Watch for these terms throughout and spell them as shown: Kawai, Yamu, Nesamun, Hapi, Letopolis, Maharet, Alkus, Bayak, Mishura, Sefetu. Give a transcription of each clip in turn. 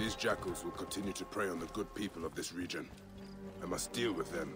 These jackals will continue to prey on the good people of this region. I must deal with them.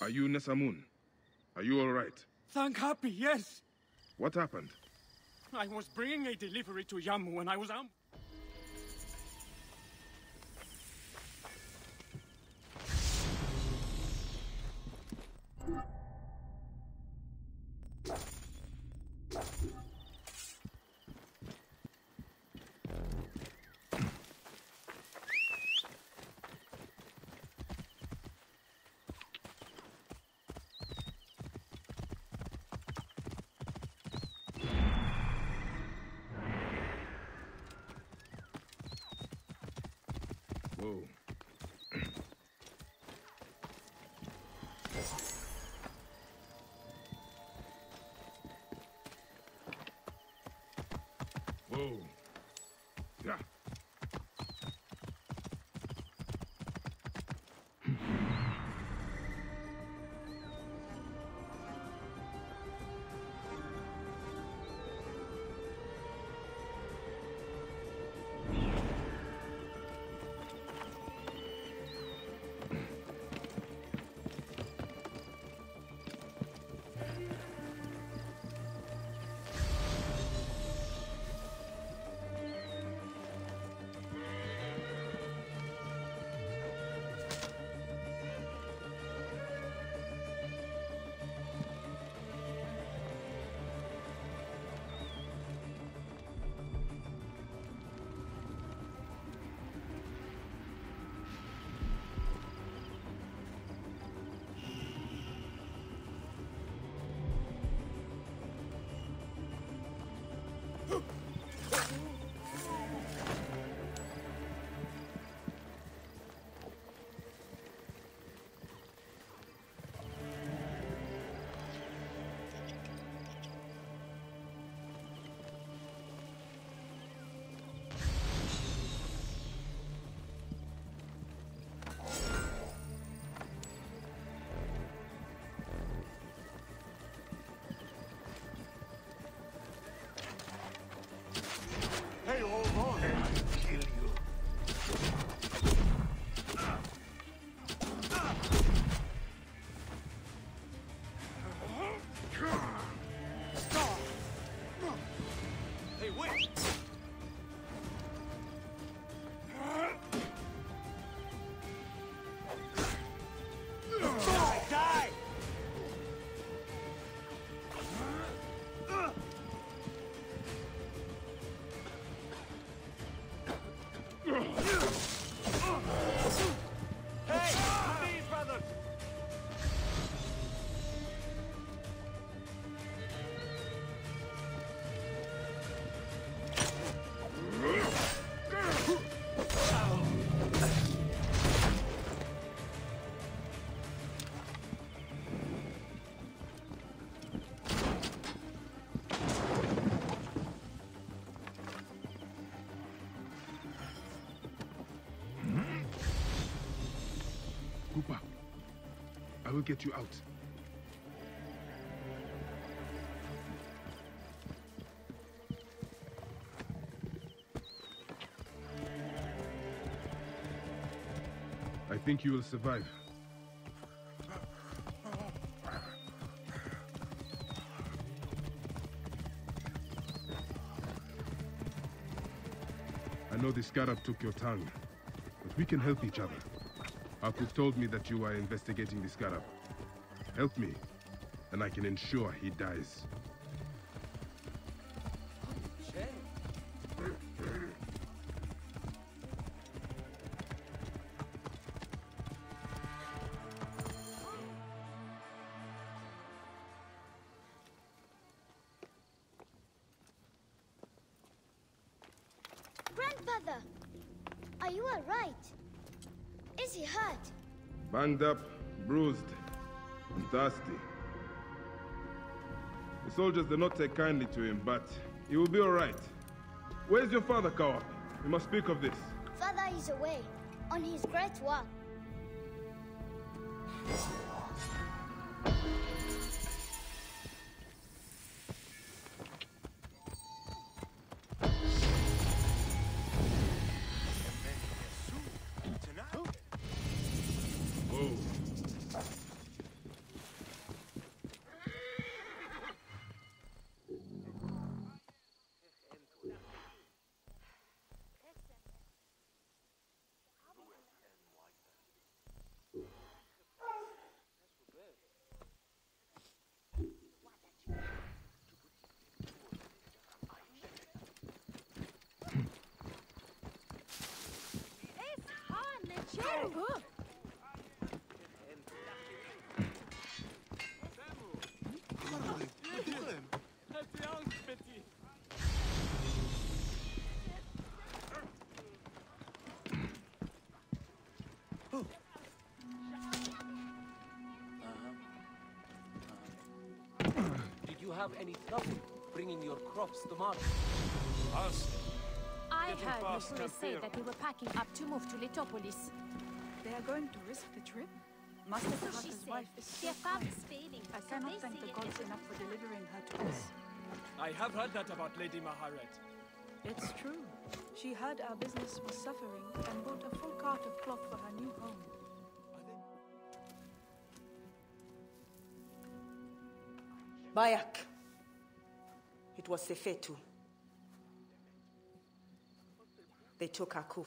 Are you Nesamun? Are you all right? Thank Hapi, yes. What happened? I was bringing a delivery to Yamu when I was out. Whoa. Yeah. Cooper. I will get you out. I think you will survive. I know the scarab took your tongue, but we can help each other. Alkus told me that you are investigating the scarab. Help me, and I can ensure he dies. Grandfather, are you all right? Is he hurt? Banged up, bruised, and thirsty. The soldiers did not take kindly to him, but he will be all right. Where's your father, Kawai? We must speak of this. Father is away, on his great work. Did you have any trouble bringing your crops to market? Us? I heard Mishura say that they were packing up to move to Letopolis. They are going to risk the trip? Master Kahaka's wife is so kind. I cannot thank the gods enough for delivering her to us. I have heard that about Lady Maharet. It's true. She heard our business was suffering and bought a full cart of cloth for her new home. Bayak. It was Sefetu. They took her kuf.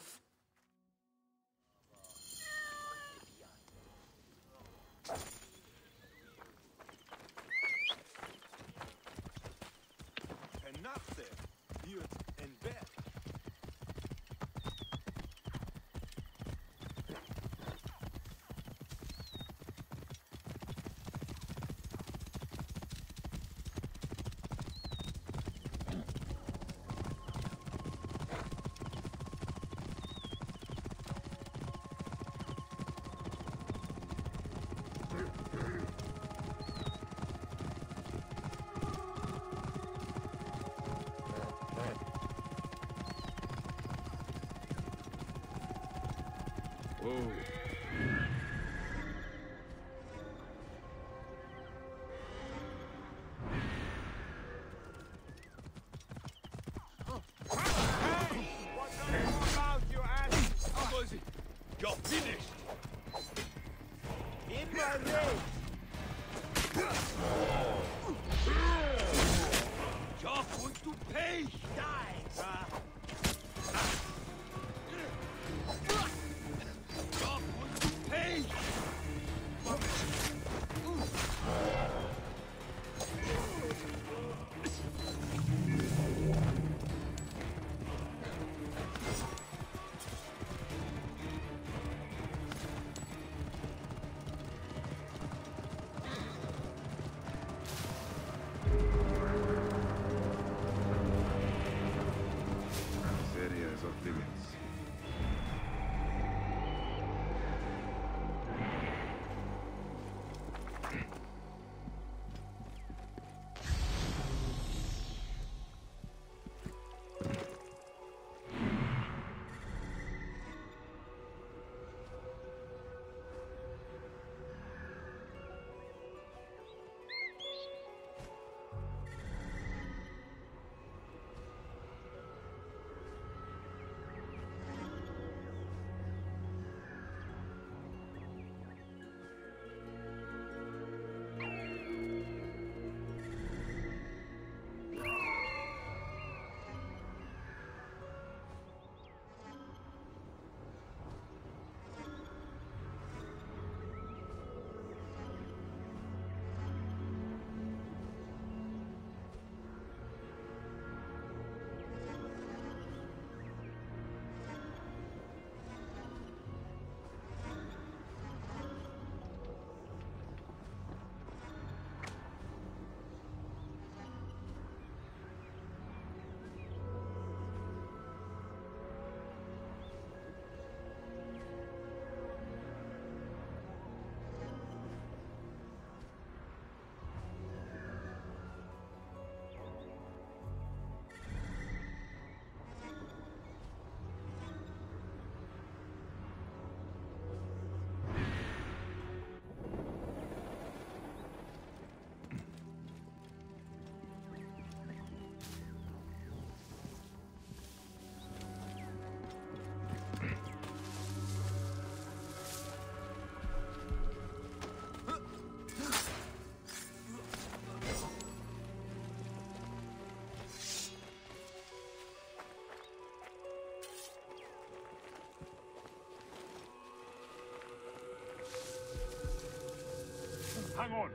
hang on.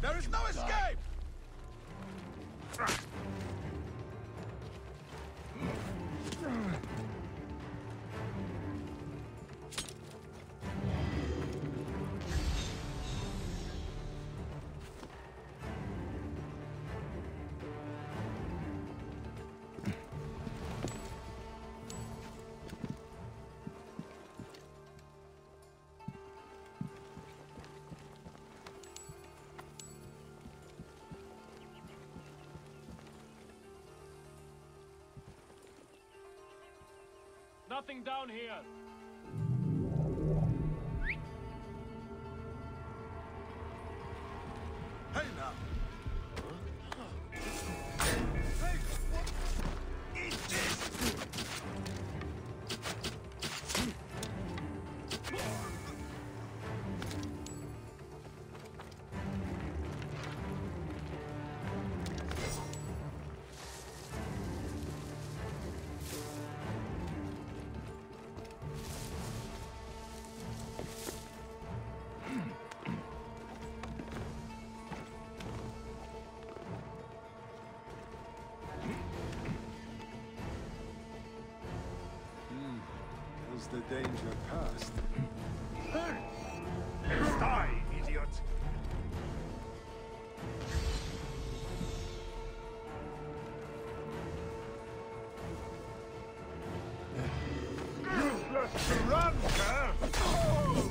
There is no escape! Nothing down here. Hey now. Hey, what? Eat this. The danger passed. Die, idiot! Useless to run, sir! Hey!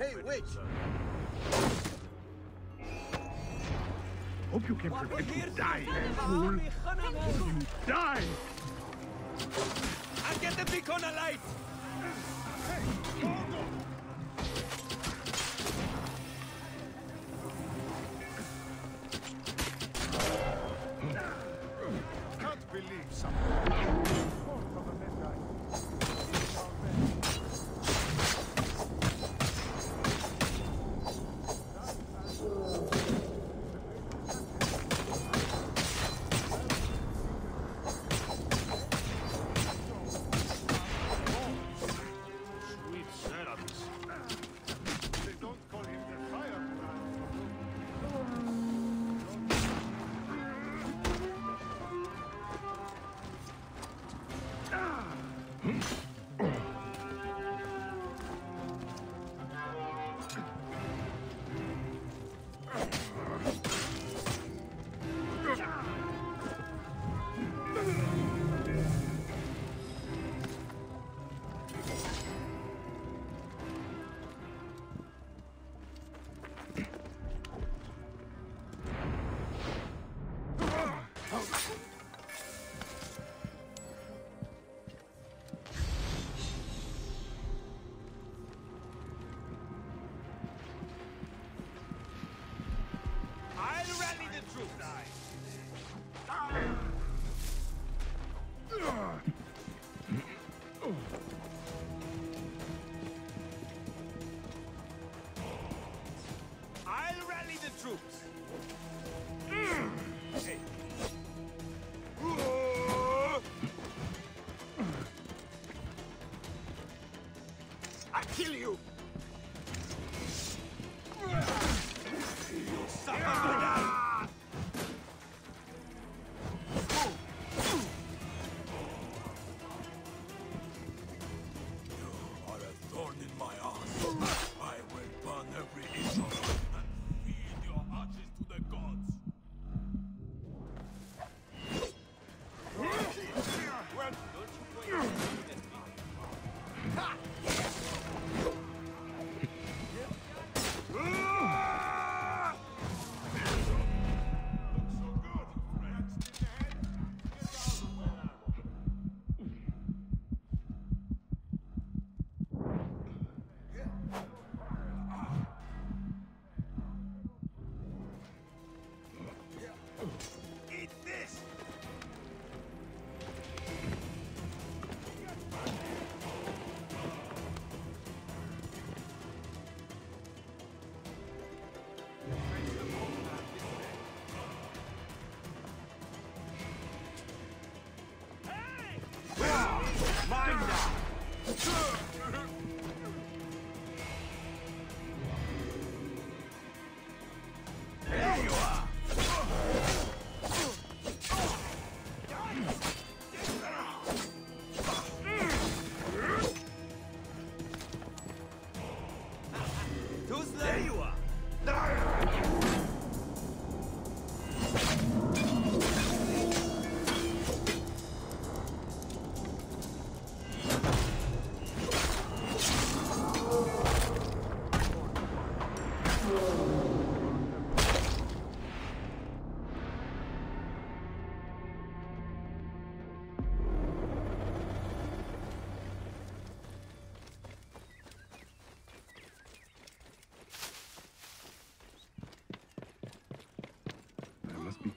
Hey, wait! Hope you can prevent you dying, fool! You die! I'll get the beacon alight! Hey, troops. Hey. I kill you. You suffer.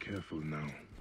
Careful now.